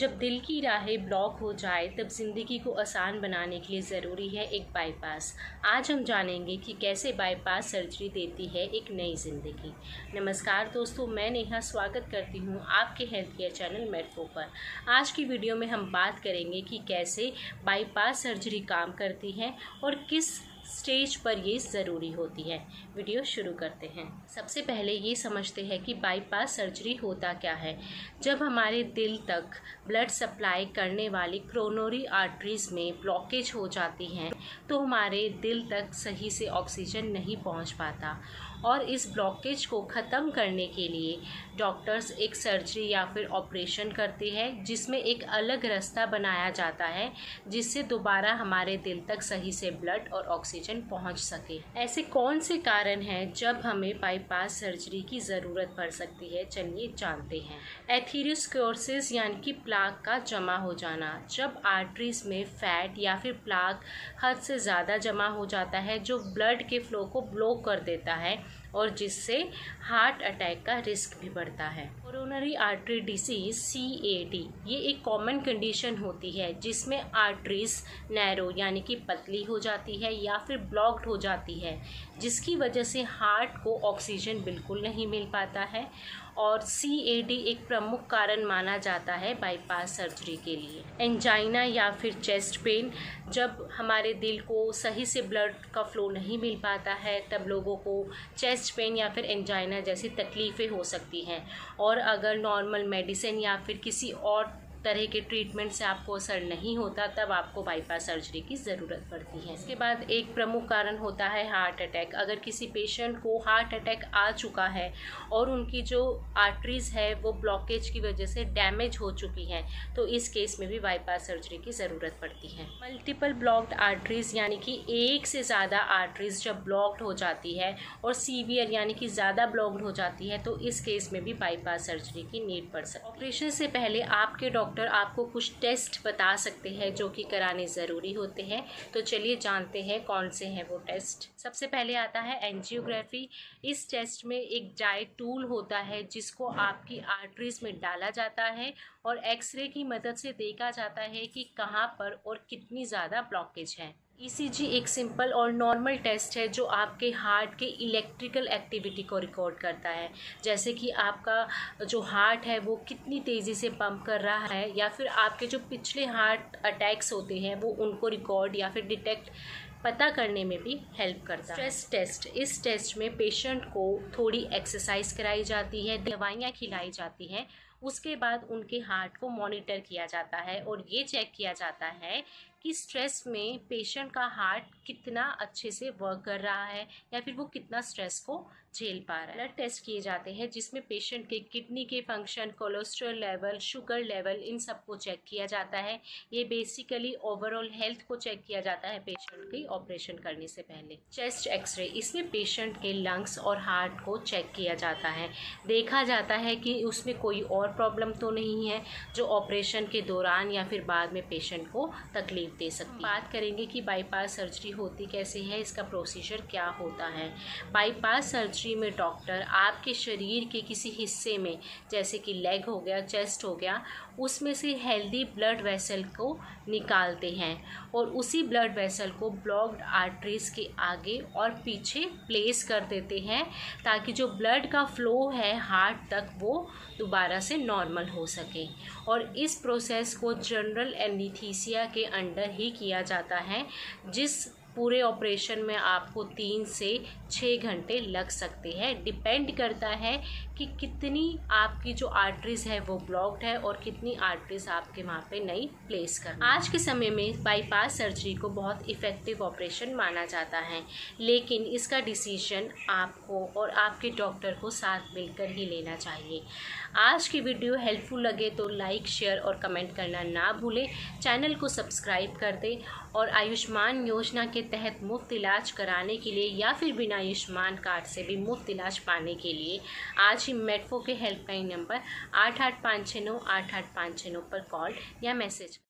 जब दिल की राहें ब्लॉक हो जाए तब ज़िंदगी को आसान बनाने के लिए ज़रूरी है एक बाईपास। आज हम जानेंगे कि कैसे बाईपास सर्जरी देती है एक नई ज़िंदगी। नमस्कार दोस्तों, मैं नेहा स्वागत करती हूँ आपके हेल्थ केयर चैनल मेडफो पर। आज की वीडियो में हम बात करेंगे कि कैसे बाईपास सर्जरी काम करती है और किस स्टेज पर ये ज़रूरी होती है। वीडियो शुरू करते हैं। सबसे पहले ये समझते हैं कि बाईपास सर्जरी होता क्या है। जब हमारे दिल तक ब्लड सप्लाई करने वाली कोरोनरी आर्टरीज में ब्लॉकेज हो जाती हैं तो हमारे दिल तक सही से ऑक्सीजन नहीं पहुंच पाता, और इस ब्लॉकेज को ख़त्म करने के लिए डॉक्टर्स एक सर्जरी या फिर ऑपरेशन करते हैं, जिसमें एक अलग रास्ता बनाया जाता है जिससे दोबारा हमारे दिल तक सही से ब्लड और ऑक्सीजन पहुंच सके। ऐसे कौन से कारण हैं जब हमें बाईपास सर्जरी की ज़रूरत पड़ सकती है, चलिए जानते हैं। एथेरोस्क्लेरोसिस यानी कि प्लाक का जमा हो जाना। जब आर्टरीज में फैट या फिर प्लाक हद से ज़्यादा जमा हो जाता है जो ब्लड के फ्लो को ब्लॉक कर देता है और जिससे हार्ट अटैक का रिस्क भी बढ़ता है। कोरोनरी आर्टरी डिजीज CAD ये एक कॉमन कंडीशन होती है जिसमें आर्टरीज नैरो यानी कि पतली हो जाती है या फिर ब्लॉक्ड हो जाती है, जिसकी वजह से हार्ट को ऑक्सीजन बिल्कुल नहीं मिल पाता है, और CAD एक प्रमुख कारण माना जाता है बाईपास सर्जरी के लिए। एंजाइना या फिर चेस्ट पेन, जब हमारे दिल को सही से ब्लड का फ्लो नहीं मिल पाता है तब लोगों को चेस्ट पेन या फिर एंजाइना जैसी तकलीफ़ें हो सकती हैं, और अगर नॉर्मल मेडिसिन या फिर किसी और तरह के ट्रीटमेंट से आपको असर नहीं होता तब आपको बाईपास सर्जरी की ज़रूरत पड़ती है। इसके बाद एक प्रमुख कारण होता है हार्ट अटैक। अगर किसी पेशेंट को हार्ट अटैक आ चुका है और उनकी जो आर्टरीज़ है वो ब्लॉकेज की वजह से डैमेज हो चुकी हैं तो इस केस में भी बाईपास सर्जरी की ज़रूरत पड़ती है। मल्टीपल ब्लॉक्ड आर्टरीज़ यानी कि एक से ज़्यादा आर्टरीज़ जब ब्लॉक्ड हो जाती है और सीवियर यानी कि ज़्यादा ब्लॉक्ड हो जाती है तो इस केस में भी बाईपास सर्जरी की नीड पड़ सकती है। ऑपरेशन से पहले आपके डॉक्टर आपको कुछ टेस्ट बता सकते हैं जो कि कराने ज़रूरी होते हैं, तो चलिए जानते हैं कौन से हैं वो टेस्ट। सबसे पहले आता है एंजियोग्राफी। इस टेस्ट में एक डाई टूल होता है जिसको आपकी आर्टरीज में डाला जाता है और एक्सरे की मदद से देखा जाता है कि कहाँ पर और कितनी ज़्यादा ब्लॉकेज है। ECG एक सिंपल और नॉर्मल टेस्ट है जो आपके हार्ट के इलेक्ट्रिकल एक्टिविटी को रिकॉर्ड करता है, जैसे कि आपका जो हार्ट है वो कितनी तेज़ी से पंप कर रहा है या फिर आपके जो पिछले हार्ट अटैक्स होते हैं वो उनको रिकॉर्ड या फिर डिटेक्ट पता करने में भी हेल्प करता है। Stress test. इस टेस्ट में पेशेंट को थोड़ी एक्सरसाइज कराई जाती है, दवाइयाँ खिलाई जाती हैं, उसके बाद उनके हार्ट को मॉनिटर किया जाता है और ये चेक किया जाता है कि स्ट्रेस में पेशेंट का हार्ट कितना अच्छे से वर्क कर रहा है या फिर वो कितना स्ट्रेस को झेल पा रहा है। ब्लड टेस्ट किए जाते हैं जिसमें पेशेंट के किडनी के function, cholesterol level, sugar level, इन सब को चेक किया जाता है। ये बेसिकली ओवरऑल हेल्थ को चेक किया जाता है पेशेंट की ऑपरेशन करने से पहले। Chest x ray. इसमें पेशेंट के लंग्स और हार्ट को चेक किया जाता है, देखा जाता है कि उसमें कोई और प्रॉब्लम तो नहीं है जो ऑपरेशन के दौरान या फिर बाद में पेशेंट को तकलीफ दे सकती। बात करेंगे कि बाईपास सर्जरी होती कैसे है, इसका प्रोसीजर क्या होता है। बाईपास सर्जरी में डॉक्टर आपके शरीर के किसी हिस्से में, जैसे कि लेग हो गया, चेस्ट हो गया, उसमें से हेल्दी ब्लड वेसल को निकालते हैं और उसी ब्लड वेसल को ब्लॉक्ड आर्टरीज के आगे और पीछे प्लेस कर देते हैं ताकि जो ब्लड का फ्लो है हार्ट तक वो दोबारा से नॉर्मल हो सके, और इस प्रोसेस को जनरल एनेस्थीसिया के अंडर ही किया जाता है, जिस पूरे ऑपरेशन में आपको 3 से 6 घंटे लग सकते हैं। डिपेंड करता है कि कितनी आपकी जो आर्टरीज है वो ब्लॉक्ड है और कितनी आर्टरीज आपके वहाँ पे नई प्लेस कर। आज के समय में बाईपास सर्जरी को बहुत इफ़ेक्टिव ऑपरेशन माना जाता है, लेकिन इसका डिसीजन आपको और आपके डॉक्टर को साथ मिलकर ही लेना चाहिए। आज की वीडियो हेल्पफुल लगे तो लाइक, शेयर और कमेंट करना ना भूलें। चैनल को सब्सक्राइब कर दें और आयुष्मान योजना के तहत मुफ्त इलाज कराने के लिए या फिर बिना आयुष्मान कार्ड से भी मुफ्त इलाज पाने के लिए आज ही मेडफो के हेल्पलाइन नंबर 8856988569 पर कॉल या मैसेज